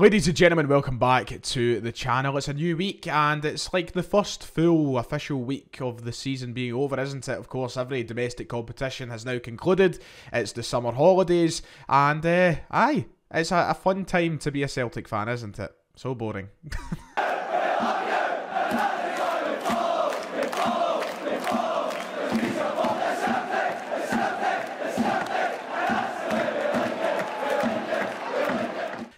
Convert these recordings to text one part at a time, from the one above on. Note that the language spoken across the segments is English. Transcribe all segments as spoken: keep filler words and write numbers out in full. Ladies and gentlemen, welcome back to the channel. It's a new week and it's like the first full official week of the season being over, isn't it? Of course, every domestic competition has now concluded. It's the summer holidays and uh, aye, it's a, a fun time to be a Celtic fan, isn't it? So boring.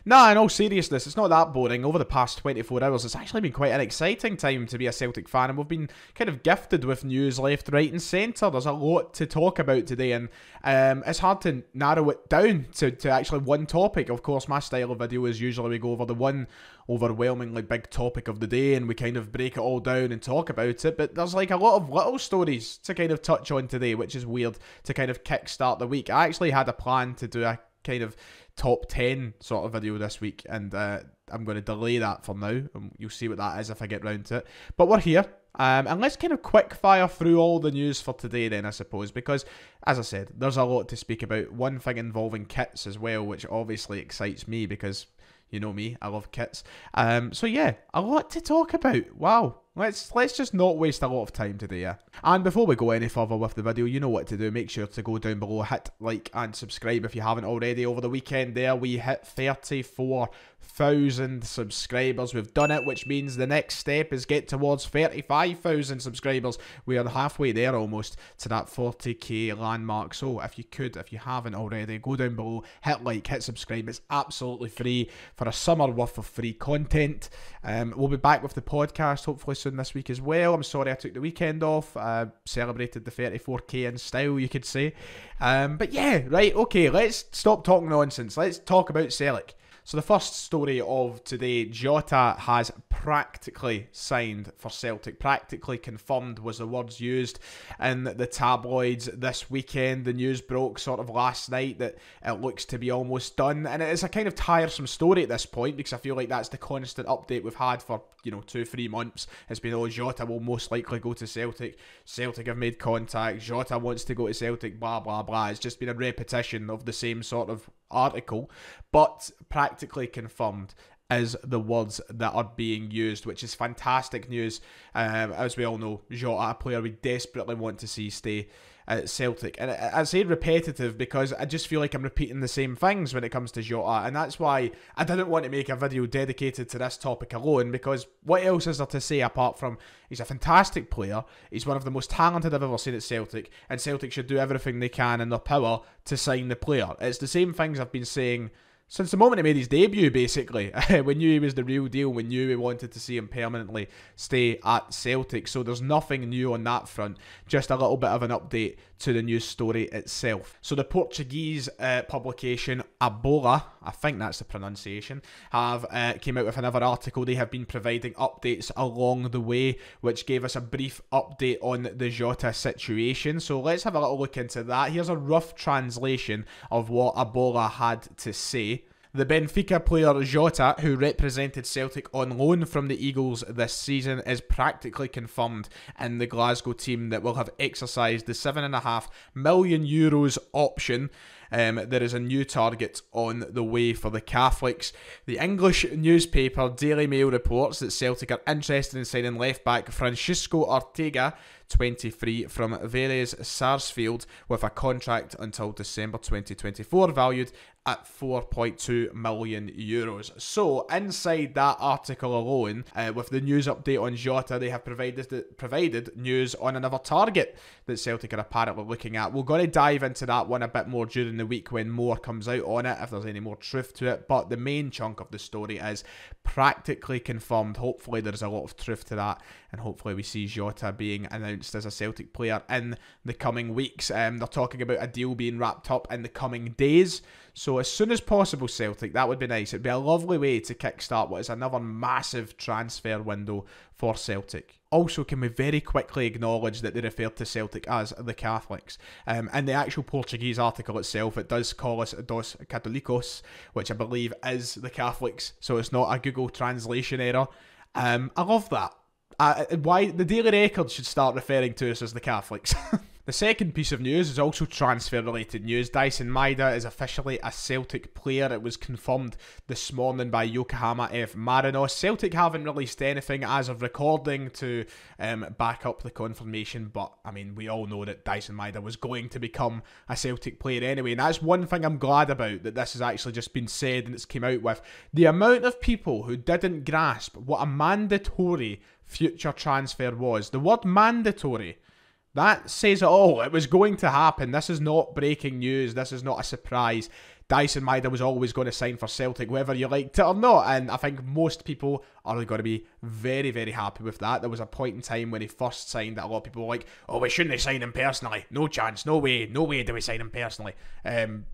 Nah, in all seriousness, it's not that boring. Over the past twenty-four hours, it's actually been quite an exciting time to be a Celtic fan, and we've been kind of gifted with news left, right and centre. There's a lot to talk about today, and um, it's hard to narrow it down to, to actually one topic. Of course, my style of video is usually we go over the one overwhelmingly big topic of the day, and we kind of break it all down and talk about it, but there's like a lot of little stories to kind of touch on today, which is weird to kind of kickstart the week. I actually had a plan to do a kind of top ten sort of video this week, and uh, I'm going to delay that for now, and you'll see what that is if I get round to it. But we're here, um, and let's kind of quick fire through all the news for today then, I suppose, because, as I said, there's a lot to speak about. One thing involving kits as well, which obviously excites me, because you know me, I love kits. Um, so yeah, a lot to talk about. Wow. Let's let's just not waste a lot of time today, yeah. And before we go any further with the video, you know what to do. Make sure to go down below, hit like and subscribe if you haven't already. Over the weekend there, we hit thirty-four thousand subscribers. We've done it, which means the next step is get towards thirty-five thousand subscribers. We are halfway there almost to that forty K landmark. So if you could, if you haven't already, go down below, hit like, hit subscribe. It's absolutely free for a summer worth of free content. Um, we'll be back with the podcast, hopefully soon this week as well. I'm sorry I took the weekend off. I uh, celebrated the thirty-four K in style, you could say. Um, but yeah, right, okay, let's stop talking nonsense. Let's talk about Celtic. So the first story of today, Jota has practically signed for Celtic. Practically confirmed was the words used in the tabloids this weekend. The news broke sort of last night that it looks to be almost done. And it is a kind of tiresome story at this point, because I feel like that's the constant update we've had for, you know, two, three months. It's been, oh, Jota will most likely go to Celtic. Celtic have made contact. Jota wants to go to Celtic, blah, blah, blah. It's just been a repetition of the same sort of article, but practically confirmed is the words that are being used, which is fantastic news. Um, as we all know, Jota, a player we desperately want to see stay at Celtic. And I say repetitive because I just feel like I'm repeating the same things when it comes to Jota, and that's why I didn't want to make a video dedicated to this topic alone, because what else is there to say apart from he's a fantastic player, he's one of the most talented I've ever seen at Celtic, and Celtic should do everything they can in their power to sign the player. It's the same things I've been saying since the moment he made his debut, basically. We knew he was the real deal. We knew we wanted to see him permanently stay at Celtic. So there's nothing new on that front. Just a little bit of an update to the news story itself. So the Portuguese uh, publication Abola, I think that's the pronunciation, have uh, came out with another article. They have been providing updates along the way, which gave us a brief update on the Jota situation. So let's have a little look into that. Here's a rough translation of what Abola had to say. The Benfica player Jota, who represented Celtic on loan from the Eagles this season, is practically confirmed in the Glasgow team that will have exercised the seven point five million euros option. Um, there is a new target on the way for the Catholics. The English newspaper Daily Mail reports that Celtic are interested in signing left-back Francisco Ortega, twenty-three, from Vélez-Sarsfield, with a contract until December twenty twenty-four, valued at four point two million euros. So, inside that article alone, uh, with the news update on Jota, they have provided provided news on another target that Celtic are apparently looking at. We're going to dive into that one a bit more during the week when more comes out on it, if there's any more truth to it, but the main chunk of the story is practically confirmed. Hopefully there's a lot of truth to that, and hopefully we see Jota being announced as a Celtic player in the coming weeks. Um, they're talking about a deal being wrapped up in the coming days, so as soon as possible, Celtic, that would be nice. It'd be a lovely way to kickstart what is another massive transfer window for Celtic. Also, can we very quickly acknowledge that they referred to Celtic as the Catholics? Um, in the actual Portuguese article itself, it does call us dos Católicos, which I believe is the Catholics, so it's not a Google translation error. Um, I love that. Uh, why the Daily Record should start referring to us as the Catholics. The second piece of news is also transfer-related news. Daizen Maeda is officially a Celtic player. It was confirmed this morning by Yokohama F. Marinos. Celtic haven't released anything as of recording to um, back up the confirmation, but, I mean, we all know that Daizen Maeda was going to become a Celtic player anyway, and that's one thing I'm glad about, that this has actually just been said and it's came out with. The amount of people who didn't grasp what a mandatory future transfer was. The word mandatory, that says it all. It was going to happen. This is not breaking news. This is not a surprise. Daizen Maeda was always going to sign for Celtic, whether you liked it or not. And I think most people are going to be very, very happy with that. There was a point in time when he first signed that a lot of people were like, oh, we shouldn't have signed him personally. No chance. No way. No way do we sign him personally. Um,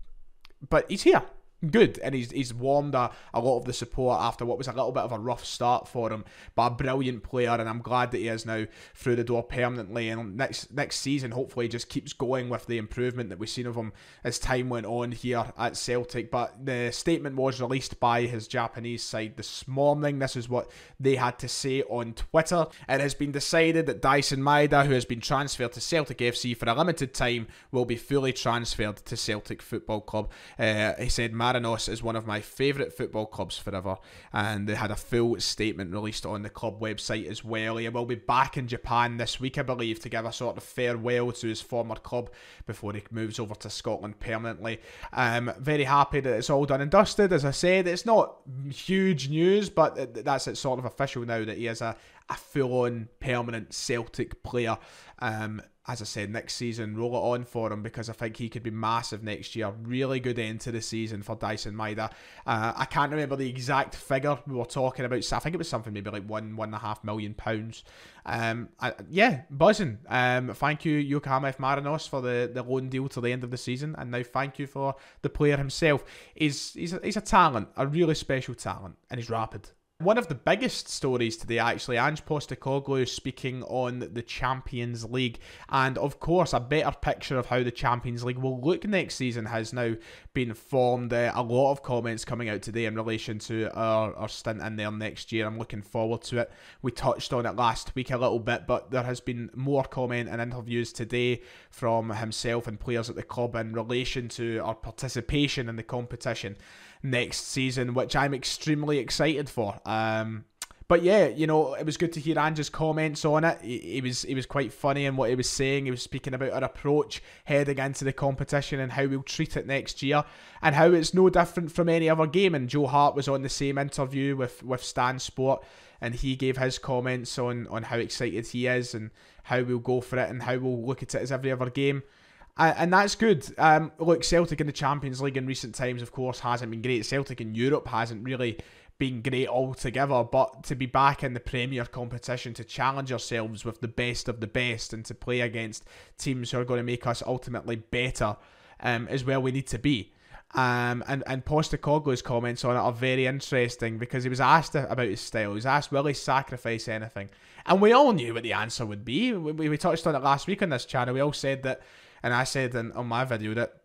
but he's here. Good, and he's he's warmed a, a lot of the support after what was a little bit of a rough start for him, but a brilliant player, and I'm glad that he is now through the door permanently, and next next season hopefully he just keeps going with the improvement that we've seen of him as time went on here at Celtic. But the statement was released by his Japanese side this morning. This is what they had to say on Twitter. It has been decided that Daizen Maeda, who has been transferred to Celtic F C for a limited time, will be fully transferred to Celtic Football Club. Uh, he said, Marinos is one of my favourite football clubs forever, and they had a full statement released on the club website as well. He will be back in Japan this week, I believe, to give a sort of farewell to his former club before he moves over to Scotland permanently. Um, very happy that it's all done and dusted. As I said, it's not huge news, but that's it sort of official now that he is a, a full-on permanent Celtic player. Um, As I said, next season, roll it on for him, because I think he could be massive next year. Really good end to the season for Daizen Maeda. Uh, I can't remember the exact figure we were talking about. I think it was something maybe like one, one and a half million pounds. Um, I, yeah, buzzing. Um, thank you, Yokohama F. Marinos, for the, the loan deal till the end of the season. And now thank you for the player himself. He's, he's, a, he's a talent, a really special talent, and he's rapid. One of the biggest stories today, actually, Ange Postecoglou speaking on the Champions League, and of course a better picture of how the Champions League will look next season has now been formed. Uh, a lot of comments coming out today in relation to our, our stint in there next year. I'm looking forward to it. We touched on it last week a little bit, but there has been more comment and interviews today from himself and players at the club in relation to our participation in the competition next season, which I'm extremely excited for. Um, but yeah, you know, it was good to hear Ange's comments on it. He, he was he was quite funny in what he was saying. He was speaking about our approach heading into the competition and how we'll treat it next year, and how it's no different from any other game. And Joe Hart was on the same interview with, with Stan Sport, and he gave his comments on, on how excited he is and how we'll go for it and how we'll look at it as every other game. And that's good. Um, look, Celtic in the Champions League in recent times, of course, hasn't been great. Celtic in Europe hasn't really been great altogether, but to be back in the Premier competition, to challenge ourselves with the best of the best and to play against teams who are going to make us ultimately better um, is where we need to be. Um, and, and Postecoglou's comments on it are very interesting, because he was asked about his style. He was asked, will he sacrifice anything? And we all knew what the answer would be. We, we touched on it last week on this channel. We all said that, and I said in, on my video, that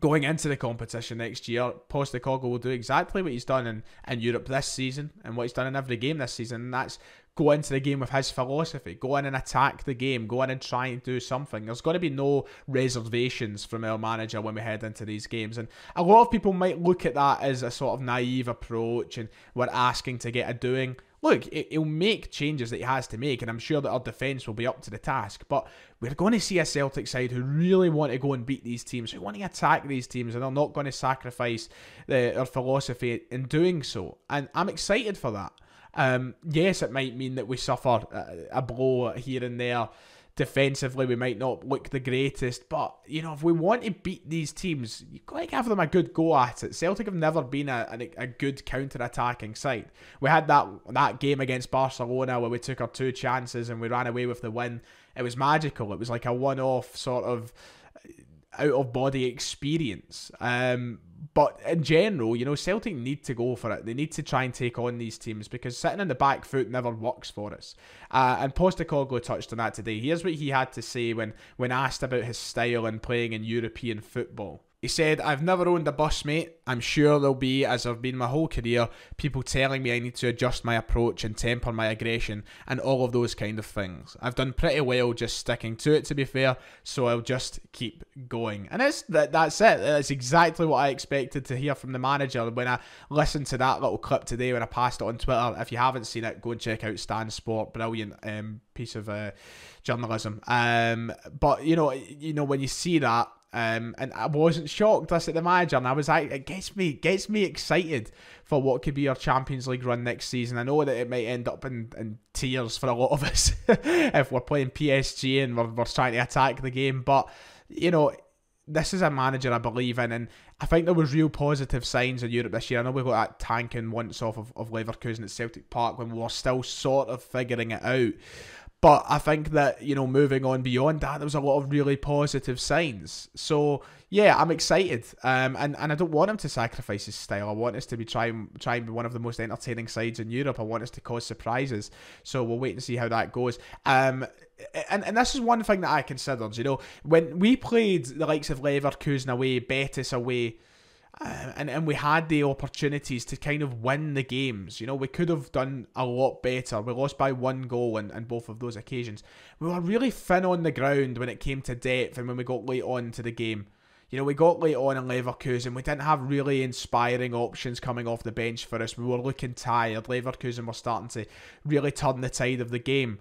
going into the competition next year, Postecoglou will do exactly what he's done in, in Europe this season and what he's done in every game this season, and that's go into the game with his philosophy, go in and attack the game, go in and try and do something. There's going to be no reservations from our manager when we head into these games, and a lot of people might look at that as a sort of naive approach and we're asking to get a doing. Look, he'll make changes that he has to make, and I'm sure that our defence will be up to the task, but we're going to see a Celtic side who really want to go and beat these teams, who want to attack these teams, and they're not going to sacrifice the, their philosophy in doing so, and I'm excited for that. Um, yes, it might mean that we suffer a, a blow here and there. Defensively, we might not look the greatest, but, you know, if we want to beat these teams, you've got to give them a good go at it. Celtic have never been a, a, a good counter-attacking side. We had that, that game against Barcelona where we took our two chances and we ran away with the win. It was magical. It was like a one-off sort of out-of-body experience. Um, but in general, you know, Celtic need to go for it. They need to try and take on these teams, because sitting in the back foot never works for us. Uh, and Postecoglou touched on that today. Here's what he had to say when, when asked about his style and playing in European football. He said, "I've never owned a bus, mate. I'm sure there'll be, as I've been my whole career, people telling me I need to adjust my approach and temper my aggression and all of those kind of things. I've done pretty well just sticking to it, to be fair, so I'll just keep going." And it's, that, that's it. That's exactly what I expected to hear from the manager when I listened to that little clip today when I passed it on Twitter. If you haven't seen it, go and check out Stan Sport. Brilliant um, piece of uh, journalism. Um, but, you know, you know, when you see that, Um, and I wasn't shocked. I said the manager, and I was like, it gets me, gets me excited for what could be our Champions League run next season. I know that it might end up in, in tears for a lot of us if we're playing P S G and we're, we're trying to attack the game. But you know, this is a manager I believe in, and I think there was real positive signs in Europe this year. I know we got that tanking once off of, of Leverkusen at Celtic Park when we were still sort of figuring it out. But I think that, you know, moving on beyond that, there was a lot of really positive signs. So, yeah, I'm excited. Um, and, and I don't want him to sacrifice his style. I want us to be trying, trying to be one of the most entertaining sides in Europe. I want us to cause surprises. So we'll wait and see how that goes. Um, and, and this is one thing that I considered, you know. When we played the likes of Leverkusen away, Betis away, Uh, and, and we had the opportunities to kind of win the games. You know, we could have done a lot better. We lost by one goal in, in both of those occasions. We were really thin on the ground when it came to depth and when we got late on to the game. You know, we got late on in Leverkusen. We didn't have really inspiring options coming off the bench for us. We were looking tired. Leverkusen were starting to really turn the tide of the game.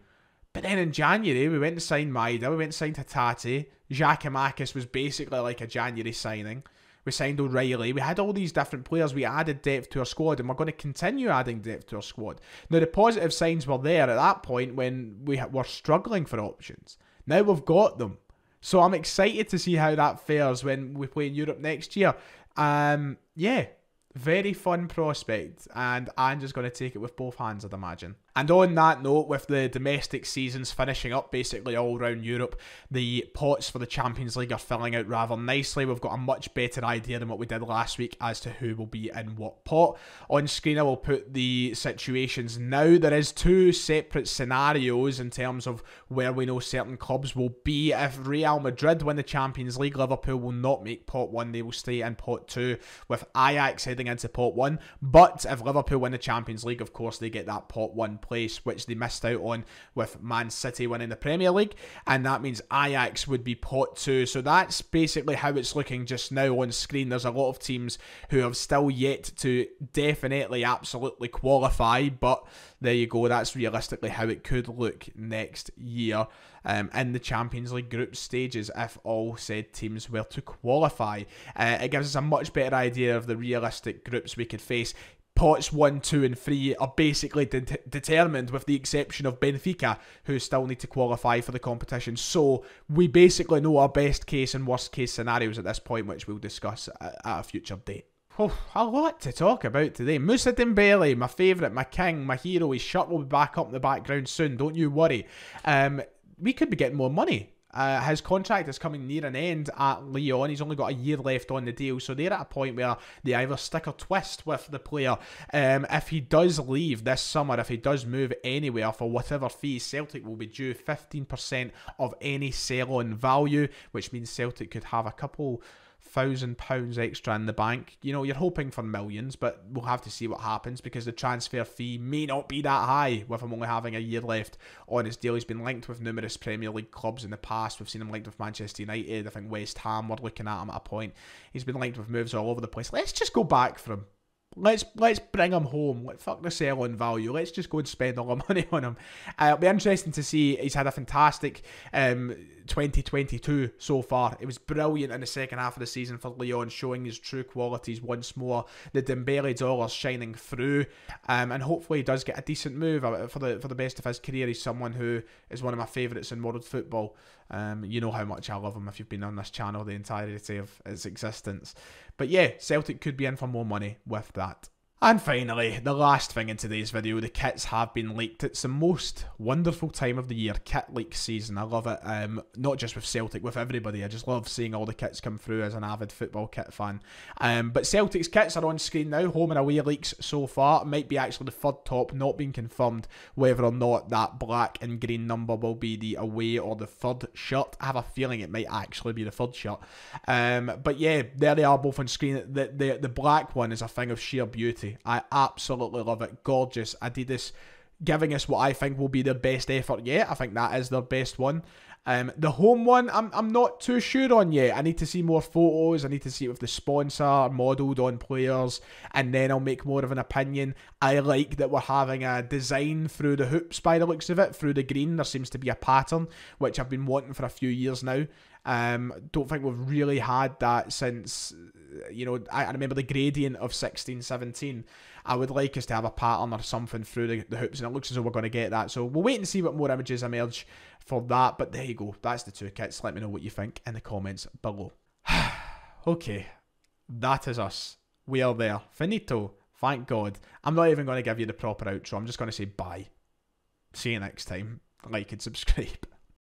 But then in January, we went and signed Maeda. We went and signed Hatate. Giacomakis was basically like a January signing. We signed O'Reilly. We had all these different players. We added depth to our squad, and we're going to continue adding depth to our squad. Now, the positive signs were there at that point when we were struggling for options. Now we've got them. So I'm excited to see how that fares when we play in Europe next year. Um, yeah, very fun prospect, and I'm just going to take it with both hands, I'd imagine. And on that note, with the domestic seasons finishing up basically all around Europe, the pots for the Champions League are filling out rather nicely. We've got a much better idea than what we did last week as to who will be in what pot. On screen, I will put the situations now. There is two separate scenarios in terms of where we know certain clubs will be. If Real Madrid win the Champions League, Liverpool will not make pot one. They will stay in pot two, with Ajax heading into pot one. But if Liverpool win the Champions League, of course, they get that pot one place, which they missed out on with Man City winning the Premier League, and that means Ajax would be pot two. So that's basically how it's looking just now on screen. There's a lot of teams who have still yet to definitely absolutely qualify, but there you go, that's realistically how it could look next year um, in the Champions League group stages if all said teams were to qualify. Uh, it gives us a much better idea of the realistic groups we could face. Pots one, two and three are basically de determined with the exception of Benfica, who still need to qualify for the competition. So we basically know our best case and worst case scenarios at this point, which we'll discuss at a future date. Oh, a lot to talk about today. Moussa Dembele, my favourite, my king, my hero. His shirt will be back up in the background soon, don't you worry. Um, we could be getting more money. Uh, his contract is coming near an end at Lyon. He's only got a year left on the deal, so they're at a point where they either stick or twist with the player. Um, if he does leave this summer, if he does move anywhere for whatever fee, Celtic will be due fifteen percent of any sell-on value, which means Celtic could have a couple thousand pounds extra in the bank. You know, you're hoping for millions, but we'll have to see what happens because the transfer fee may not be that high with him only having a year left on his deal. He's been linked with numerous Premier League clubs in the past. We've seen him linked with Manchester United. I think West Ham were looking at him at a point. He's been linked with moves all over the place. Let's just go back for him. Let's let's bring him home. Let, fuck the sell-on value. Let's just go and spend all the money on him. Uh, it'll be interesting to see. He's had a fantastic um, twenty twenty-two so far. It was brilliant in the second half of the season for Lyon, showing his true qualities once more. The Dembele dollars shining through, um, and hopefully he does get a decent move for the for the best of his career. He's someone who is one of my favourites in world football. Um, you know how much I love him if you've been on this channel the entirety of its existence. But yeah, Celtic could be in for more money with that. And finally, the last thing in today's video, the kits have been leaked. It's the most wonderful time of the year, kit leak season. I love it, um, not just with Celtic, with everybody. I just love seeing all the kits come through as an avid football kit fan. Um, but Celtic's kits are on screen now, home and away leaks so far. It might be actually the third top, not being confirmed whether or not that black and green number will be the away or the third shirt. I have a feeling it might actually be the third shirt. Um, but yeah, there they are both on screen. The, the, the black one is a thing of sheer beauty. I absolutely love it. Gorgeous. Adidas giving us what I think will be their best effort yet. I think that is their best one. Um, the home one, I'm, I'm not too sure on yet. I need to see more photos. I need to see it with the sponsor, modelled on players, and then I'll make more of an opinion. I like that we're having a design through the hoops by the looks of it. Through the green, there seems to be a pattern, which I've been wanting for a few years now. Um, don't think we've really had that since, you know, I, I remember the gradient of sixteen seventeen. I would like us to have a pattern or something through the, the hoops, and it looks as though we're going to get that. So we'll wait and see what more images emerge for that. But there you go. That's the two kits. Let me know what you think in the comments below. Okay, that is us. We are there. Finito. Thank God. I'm not even going to give you the proper outro. I'm just going to say bye. See you next time. Like and subscribe.